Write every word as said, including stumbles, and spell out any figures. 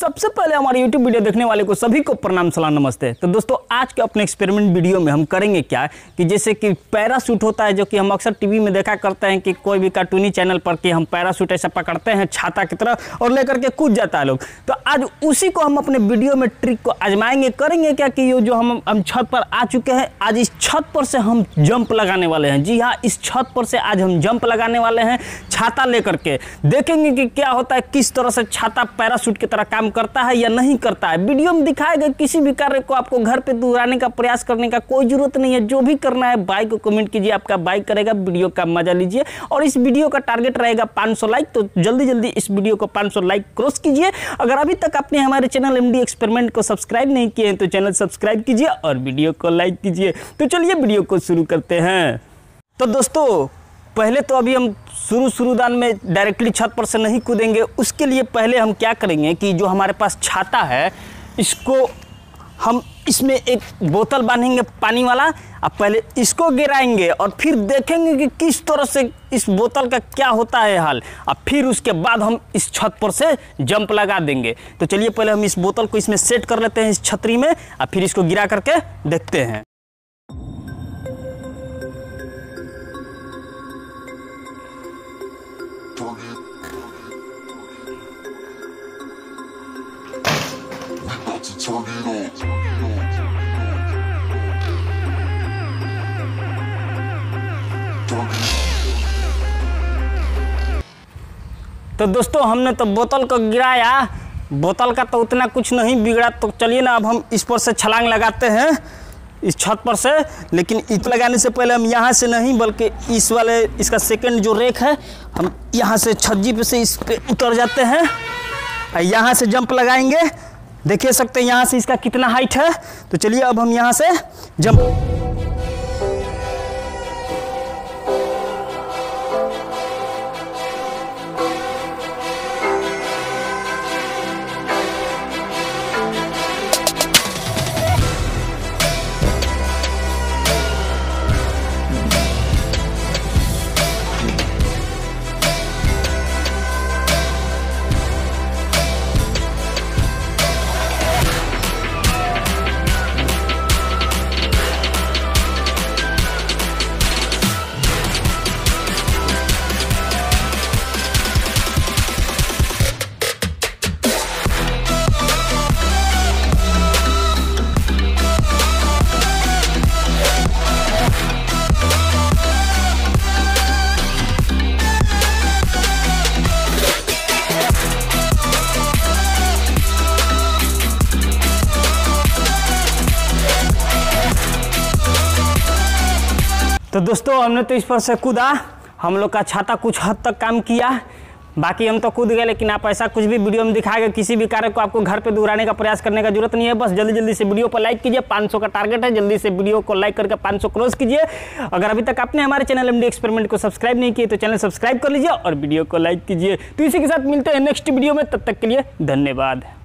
सबसे पहले हमारे YouTube वीडियो देखने वाले को सभी को प्रणाम सलाम नमस्ते। तो दोस्तों आज के अपने एक्सपेरिमेंट वीडियो में हम करेंगे क्या कि जैसे कि पैराशूट होता है, जो कि हम अक्सर टीवी में देखा करते हैं कि कोई भी कार्टूनी चैनल पर कि हम पैराशूट ऐसा पकड़ते हैं छाता की तरह और लेकर के कूद जाता है लोग। तो आज उसी को हम अपने वीडियो में ट्रिक को आजमाएंगे। करेंगे क्या कि ये जो हम हम छत पर आ चुके हैं, आज इस छत पर से हम जंप लगाने वाले हैं। जी हाँ, इस छत पर से आज हम जंप लगाने वाले हैं छाता लेकर के। देखेंगे कि क्या होता है, किस तरह से छाता पैराशूट की तरह काम करता है या नहीं करता है। वीडियो में दिखाएगा। किसी भी कार्य को आपको घर पे दोहराने का प्रयास करने का कोई जरूरत नहीं है। जो भी करना है भाई को कमेंट कीजिए, आपका भाई करेगा। वीडियो का मजा लीजिए और इस वीडियो का टारगेट रहेगा पाँच सौ लाइक। तो जल्दी जल्दी इस वीडियो को पाँच सौ लाइक क्रॉस कीजिए। अगर अभी तक आपने हमारे चैनल एमडी एक्सपेरिमेंट को सब्सक्राइब नहीं किए हैं तो चैनल सब्सक्राइब कीजिए और वीडियो को लाइक कीजिए। तो चलिए वीडियो को शुरू करते हैं। तो दोस्तों पहले तो अभी हम शुरू शुरूदान में डायरेक्टली छत पर से नहीं कूदेंगे। उसके लिए पहले हम क्या करेंगे कि जो हमारे पास छाता है इसको हम इसमें एक बोतल बांधेंगे पानी वाला और पहले इसको गिराएंगे और फिर देखेंगे कि किस तरह से इस बोतल का क्या होता है हाल। और फिर उसके बाद हम इस छत पर से जंप लगा देंगे। तो चलिए पहले हम इस बोतल को इसमें सेट कर लेते हैं इस छतरी में और फिर इसको गिरा करके देखते हैं। Turn it on. तो दोस्तों हमने तो बोतल को गिराया, बोतल का तो उतना कुछ नहीं बिगड़ा। तो चलिए ना अब हम इस पर से छलांग लगाते हैं इस छत पर से। लेकिन इत लगाने से पहले हम यहाँ से नहीं बल्कि इस वाले इसका सेकंड जो रेक है हम यहाँ से छज्जी पे से इस पे उतर जाते हैं और यहाँ से जंप लगाएंगे। देखे सकते हैं यहाँ से इसका कितना हाइट है। तो चलिए अब हम यहाँ से जंप। तो दोस्तों हमने तो इस पर से कूदा, हम लोग का छाता कुछ हद तक काम किया, बाकी हम तो कूद गए। लेकिन आप ऐसा कुछ भी वीडियो में दिखाएगा। किसी भी कार्य को आपको घर पे दोहराने का प्रयास करने का जरूरत नहीं है। बस जल्दी जल्दी से वीडियो पर लाइक कीजिए, पाँच सौ का टारगेट है। जल्दी से वीडियो को लाइक करके पाँच सौ क्रॉस कीजिए। अगर अभी तक आपने हमारे चैनल एमडी एक्सपेरिमेंट को सब्सक्राइब नहीं किया तो चैनल सब्सक्राइब कर लीजिए और वीडियो को लाइक कीजिए। तो इसी के साथ मिलते हैं नेक्स्ट वीडियो में। तब तक के लिए धन्यवाद।